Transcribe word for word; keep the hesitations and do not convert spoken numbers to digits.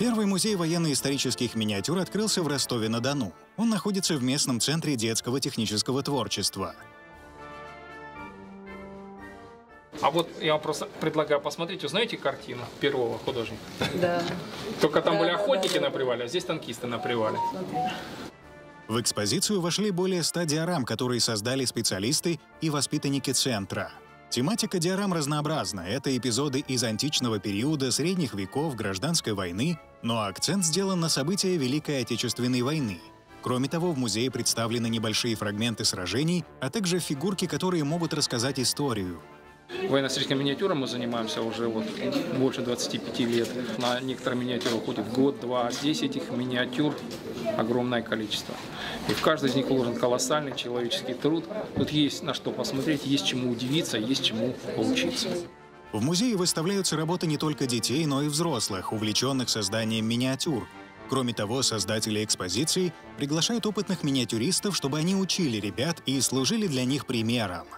Первый музей военно-исторических миниатюр открылся в Ростове-на-Дону. Он находится в местном центре детского технического творчества. А вот я вам просто предлагаю посмотреть, узнаете картину первого художника? Да. Только там да, были охотники да, да. на привале, а здесь танкисты на привале. В экспозицию вошли более ста диорам, которые создали специалисты и воспитанники центра. Тематика диорам разнообразна. Это эпизоды из античного периода, средних веков, гражданской войны, но акцент сделан на события Великой Отечественной войны. Кроме того, в музее представлены небольшие фрагменты сражений, а также фигурки, которые могут рассказать историю. Военно-историческим миниатюрам мы занимаемся уже вот больше двадцати пяти лет. На некоторые миниатюры уходит год-два, а здесь этих миниатюр огромное количество. И в каждой из них вложен колоссальный человеческий труд. Тут есть на что посмотреть, есть чему удивиться, есть чему поучиться. В музее выставляются работы не только детей, но и взрослых, увлеченных созданием миниатюр. Кроме того, создатели экспозиции приглашают опытных миниатюристов, чтобы они учили ребят и служили для них примером.